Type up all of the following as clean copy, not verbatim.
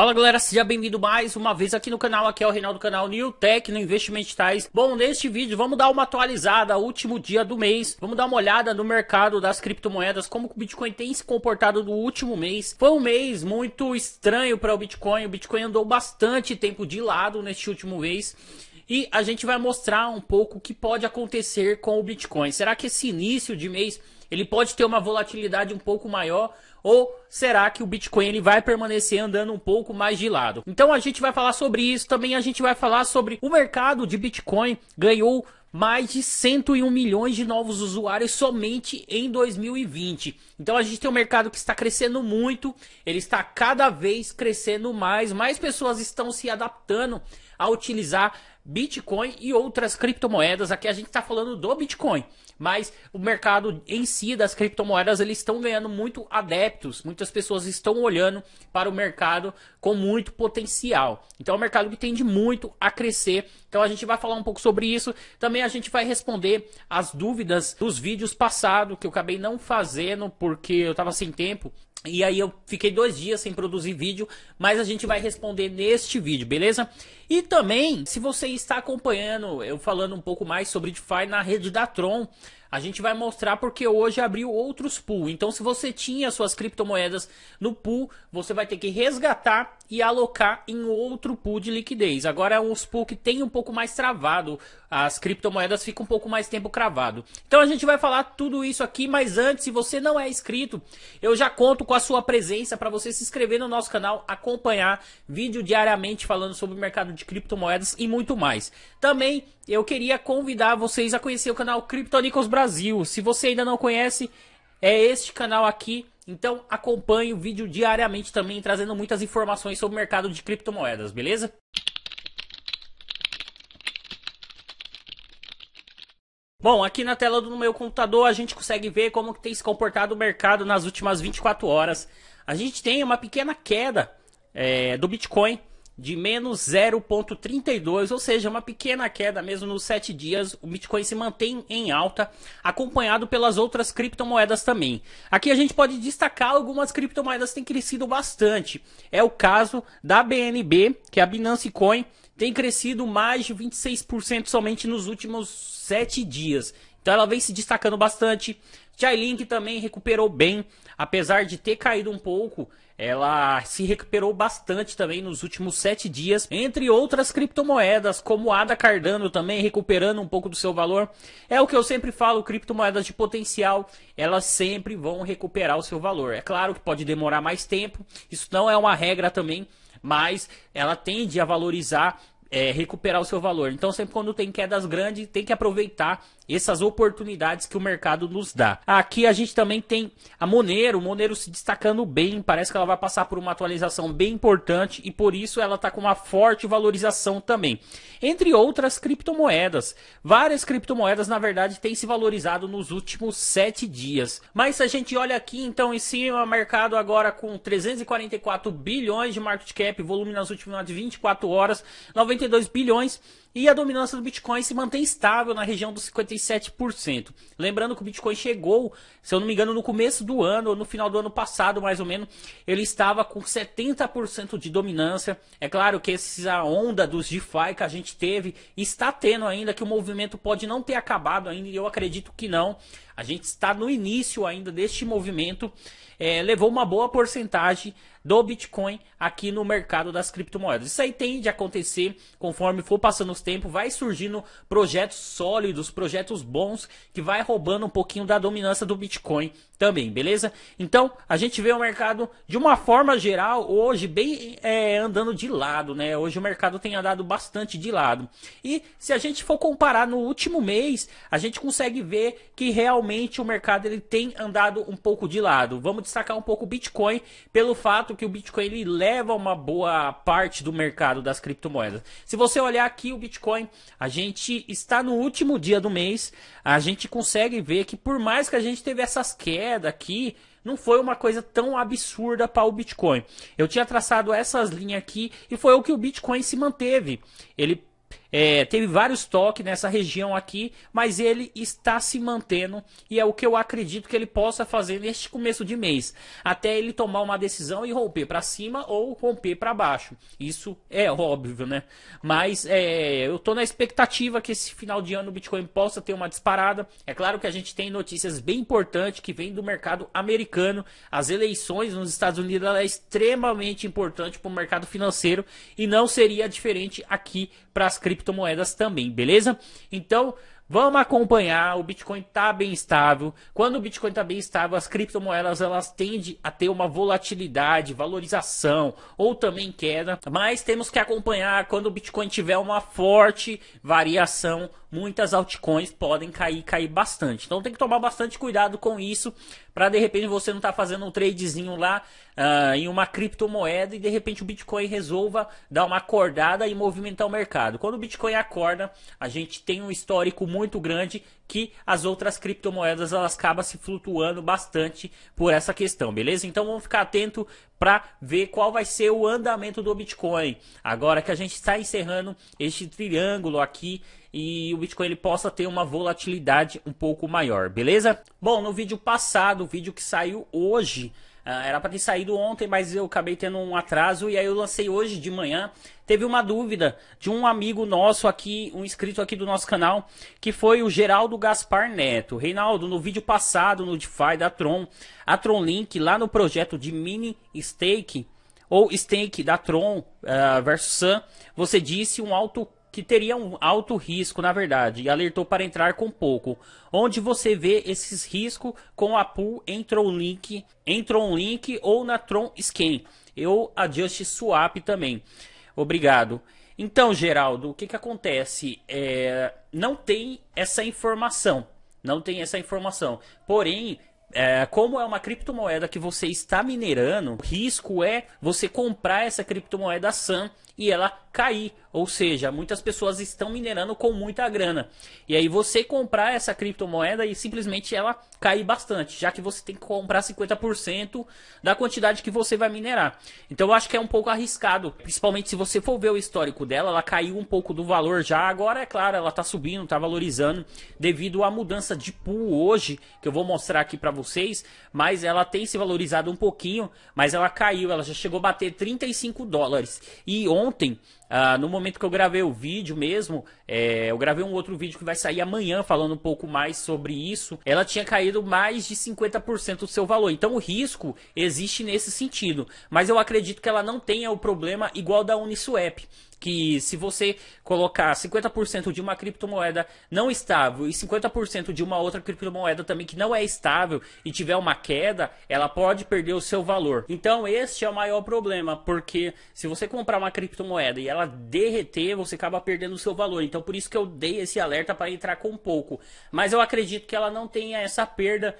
Fala galera, seja bem-vindo mais uma vez aqui no canal, aqui é o Reinaldo do canal New Tech, no Investimentos Digitais. Bom, neste vídeo vamos dar uma atualizada, último dia do mês, vamos dar uma olhada no mercado das criptomoedas, como o Bitcoin tem se comportado no último mês. Foi um mês muito estranho para o Bitcoin andou bastante tempo de lado neste último mês. E a gente vai mostrar um pouco o que pode acontecer com o Bitcoin. Será que esse início de mês ele pode ter uma volatilidade um pouco maior? Ou será que o Bitcoin ele vai permanecer andando um pouco mais de lado? Então a gente vai falar sobre isso. Também a gente vai falar sobre o mercado de Bitcoin ganhou mais de 101 milhões de novos usuários somente em 2020. Então a gente tem um mercado que está crescendo muito, ele está cada vez crescendo mais, mais pessoas estão se adaptando a utilizar Bitcoin e outras criptomoedas. Aqui a gente está falando do Bitcoin, mas o mercado em si das criptomoedas eles estão ganhando muito adeptos, muitas pessoas estão olhando para o mercado com muito potencial. Então é um mercado que tende muito a crescer, então a gente vai falar um pouco sobre isso. Também a gente vai responder as dúvidas dos vídeos passados que eu acabei não fazendo porque eu estava sem tempo. E aí eu fiquei 2 dias sem produzir vídeo, mas a gente vai responder neste vídeo, beleza? E também, se você está acompanhando eu falando um pouco mais sobre DeFi na rede da Tron, a gente vai mostrar porque hoje abriu outros pool. Então se você tinha suas criptomoedas no pool, você vai ter que resgatar e alocar em outro pool de liquidez. Agora os pool que tem um pouco mais travado, as criptomoedas ficam um pouco mais tempo cravado. Então a gente vai falar tudo isso aqui, mas antes, se você não é inscrito, eu já conto com a sua presença para você se inscrever no nosso canal, acompanhar vídeo diariamente falando sobre o mercado de criptomoedas e muito mais. Também eu queria convidar vocês a conhecer o canal Crypto Nikkos Brasil. Se você ainda não conhece, é este canal aqui. Então acompanhe o vídeo diariamente também, trazendo muitas informações sobre o mercado de criptomoedas, beleza? Bom, aqui na tela do meu computador a gente consegue ver como que tem se comportado o mercado nas últimas 24 horas. A gente tem uma pequena queda do Bitcoin de menos 0,32, ou seja, uma pequena queda mesmo nos 7 dias. O Bitcoin se mantém em alta, acompanhado pelas outras criptomoedas também. Aqui a gente pode destacar algumas criptomoedas que têm crescido bastante. É o caso da BNB, que é a Binance Coin, tem crescido mais de 26% somente nos últimos 7 dias, então ela vem se destacando bastante. Chainlink também recuperou bem, apesar de ter caído um pouco, ela se recuperou bastante também nos últimos 7 dias, entre outras criptomoedas, como Ada Cardano também recuperando um pouco do seu valor. É o que eu sempre falo, criptomoedas de potencial, elas sempre vão recuperar o seu valor. É claro que pode demorar mais tempo, isso não é uma regra também, mas ela tende a valorizar, recuperar o seu valor. Então sempre quando tem quedas grandes, tem que aproveitar essas oportunidades que o mercado nos dá. Aqui a gente também tem a Monero se destacando bem, parece que ela vai passar por uma atualização bem importante e por isso ela está com uma forte valorização também. Entre outras criptomoedas, várias criptomoedas na verdade têm se valorizado nos últimos 7 dias. Mas se a gente olha aqui então em cima, mercado agora com 344 bilhões de market cap, volume nas últimas 24 horas, 92 bilhões, e a dominância do Bitcoin se mantém estável na região dos 57%. Lembrando que o Bitcoin chegou, se eu não me engano, no começo do ano, ou no final do ano passado, mais ou menos, ele estava com 70% de dominância. É claro que essa onda dos DeFi que a gente teve, está tendo ainda, que o movimento pode não ter acabado ainda, e eu acredito que não. A gente está no início ainda deste movimento, levou uma boa porcentagem do Bitcoin aqui no mercado das criptomoedas. Isso aí tende a acontecer conforme for passando os tempos, vai surgindo projetos sólidos, projetos bons, que vai roubando um pouquinho da dominância do Bitcoin também, beleza? Então, a gente vê o mercado de uma forma geral hoje bem andando de lado, né? Hoje o mercado tem andado bastante de lado. E se a gente for comparar no último mês, a gente consegue ver que realmente o mercado ele tem andado um pouco de lado. Vamos destacar um pouco o Bitcoin pelo fato que o Bitcoin ele leva uma boa parte do mercado das criptomoedas. Se você olhar aqui o Bitcoin, a gente está no último dia do mês, a gente consegue ver que por mais que a gente teve essas quedas aqui, não foi uma coisa tão absurda para o Bitcoin. Eu tinha traçado essas linhas aqui e foi o que o Bitcoin se manteve. Ele Teve vários toques nessa região aqui, mas ele está se mantendo e é o que eu acredito que ele possa fazer neste começo de mês, até ele tomar uma decisão e romper para cima ou romper para baixo. Isso é óbvio, né? Mas eu estou na expectativa que esse final de ano o Bitcoin possa ter uma disparada. É claro que a gente tem notícias bem importantes que vem do mercado americano. As eleições nos Estados Unidos é extremamente importante para o mercado financeiro e não seria diferente aqui para as criptomoedas também, beleza? Então, vamos acompanhar. O Bitcoin está bem estável. Quando o Bitcoin está bem estável, as criptomoedas elas tendem a ter uma volatilidade, valorização ou também queda. Mas temos que acompanhar. Quando o Bitcoin tiver uma forte variação, muitas altcoins podem cair bastante. Então tem que tomar bastante cuidado com isso, para de repente você não estar fazendo um tradezinho lá em uma criptomoeda e de repente o Bitcoin resolva dar uma acordada e movimentar o mercado. Quando o Bitcoin acorda, a gente tem um histórico muito grande que as outras criptomoedas elas acabam se flutuando bastante por essa questão, beleza? Então vamos ficar atento para ver qual vai ser o andamento do Bitcoin. Agora que a gente está encerrando este triângulo aqui e o Bitcoin ele possa ter uma volatilidade um pouco maior, beleza? Bom, no vídeo passado, o vídeo que saiu hoje, era para ter saído ontem, mas eu acabei tendo um atraso e aí eu lancei hoje de manhã. Teve uma dúvida de um amigo nosso aqui, um inscrito aqui do nosso canal, que foi o Geraldo Gaspar Neto. Reinaldo, no vídeo passado no DeFi da Tron, a TronLink lá no projeto de mini stake ou stake da Tron versus SUN, você disse que teria um alto risco, na verdade, e alertou para entrar com pouco. Onde você vê esses riscos com a pool em TronLink ou na TronScan, ou a JustSwap também. Obrigado. Então, Geraldo, o que acontece? Não tem essa informação, porém... como é uma criptomoeda que você está minerando, o risco é você comprar essa criptomoeda SUN e ela cair. Ou seja, muitas pessoas estão minerando com muita grana. E aí você comprar essa criptomoeda e simplesmente ela cair bastante, já que você tem que comprar 50% da quantidade que você vai minerar. Então eu acho que é um pouco arriscado, principalmente se você for ver o histórico dela, ela caiu um pouco do valor já. Agora, é claro, ela está subindo, está valorizando devido à mudança de pool hoje, que eu vou mostrar aqui para vocês, mas ela tem se valorizado um pouquinho, mas ela caiu, ela já chegou a bater 35 dólares. E ontem, no momento que eu gravei o vídeo mesmo, eu gravei um outro vídeo que vai sair amanhã falando um pouco mais sobre isso, ela tinha caído mais de 50% do seu valor. Então o risco existe nesse sentido, mas eu acredito que ela não tenha o problema igual da Uniswap, que se você colocar 50% de uma criptomoeda não estável e 50% de uma outra criptomoeda também que não é estável e tiver uma queda, ela pode perder o seu valor. Então este é o maior problema, porque se você comprar uma criptomoeda e ela derreter, você acaba perdendo o seu valor. Então por isso que eu dei esse alerta para entrar com pouco. Mas eu acredito que ela não tenha essa perda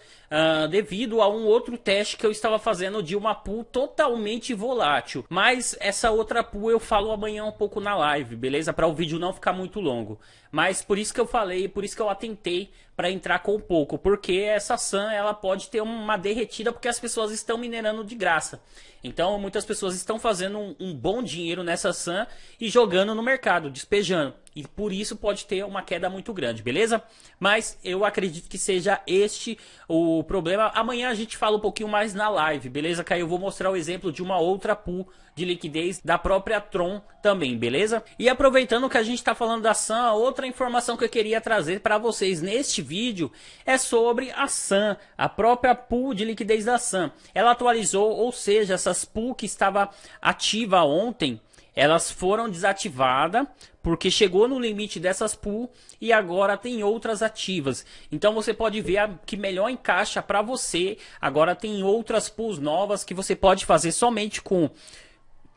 devido a um outro teste que eu estava fazendo de uma pool totalmente volátil. Mas essa outra pool eu falo amanhã um pouco na live, beleza? Para o vídeo não ficar muito longo. Mas por isso que eu falei, por isso que eu atentei para entrar com pouco, porque essa SUN ela pode ter uma derretida, porque as pessoas estão minerando de graça. Então muitas pessoas estão fazendo um bom dinheiro nessa SUN e jogando no mercado, despejando. E por isso pode ter uma queda muito grande, beleza? Mas eu acredito que seja este o problema. Amanhã a gente fala um pouquinho mais na live, beleza? Que aí eu vou mostrar o exemplo de uma outra pool de liquidez da própria Tron também, beleza? E aproveitando que a gente está falando da SUN, outra informação que eu queria trazer para vocês neste vídeo é sobre a SUN, a própria pool de liquidez da SUN. Ela atualizou, ou seja, essas pool que estava ativa ontem, elas foram desativadas porque chegou no limite dessas pool e agora tem outras ativas. Então você pode ver a que melhor encaixa para você. Agora tem outras pools novas que você pode fazer somente com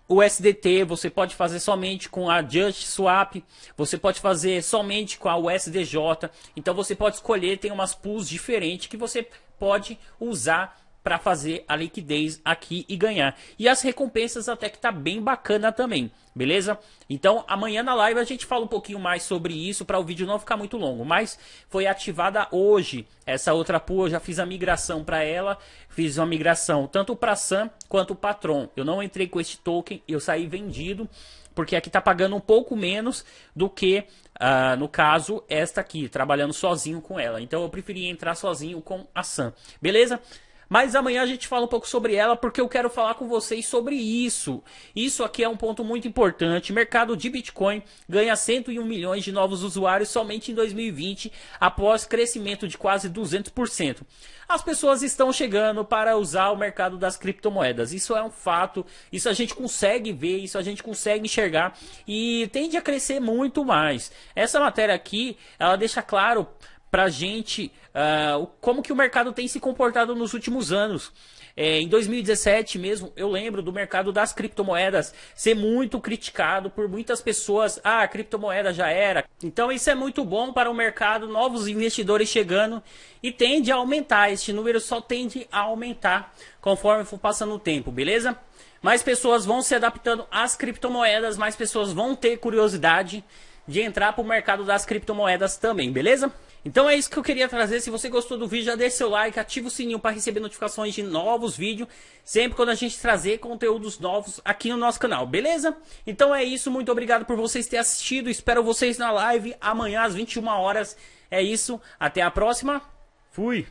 o USDT, você pode fazer somente com a JustSwap, você pode fazer somente com a USDJ. Então você pode escolher, tem umas pools diferentes que você pode usar para fazer a liquidez aqui e ganhar. E as recompensas até que tá bem bacana também, beleza? Então amanhã na live a gente fala um pouquinho mais sobre isso para o vídeo não ficar muito longo. Mas foi ativada hoje essa outra pool, eu já fiz a migração para ela, fiz uma migração tanto para SUN quanto para Tron. Eu não entrei com esse token, eu saí vendido, porque aqui tá pagando um pouco menos do que, no caso, esta aqui, trabalhando sozinho com ela. Então eu preferi entrar sozinho com a SUN, beleza? Mas amanhã a gente fala um pouco sobre ela, porque eu quero falar com vocês sobre isso. Isso aqui é um ponto muito importante. Mercado de Bitcoin ganha 101 milhões de novos usuários somente em 2020, após crescimento de quase 200%. As pessoas estão chegando para usar o mercado das criptomoedas. Isso é um fato, isso a gente consegue ver, isso a gente consegue enxergar e tende a crescer muito mais. Essa matéria aqui, ela deixa claro para a gente como que o mercado tem se comportado nos últimos anos. Em 2017 mesmo, eu lembro do mercado das criptomoedas ser muito criticado por muitas pessoas. Ah, a criptomoeda já era. Então isso é muito bom para o mercado, novos investidores chegando e tende a aumentar. Este número só tende a aumentar conforme for passando o tempo, beleza? Mais pessoas vão se adaptando às criptomoedas, mais pessoas vão ter curiosidade de entrar para o mercado das criptomoedas também, beleza? Então é isso que eu queria trazer. Se você gostou do vídeo, já deixa seu like, ativa o sininho para receber notificações de novos vídeos, sempre quando a gente trazer conteúdos novos aqui no nosso canal, beleza? Então é isso, muito obrigado por vocês terem assistido, espero vocês na live amanhã às 21 horas. É isso, até a próxima, fui!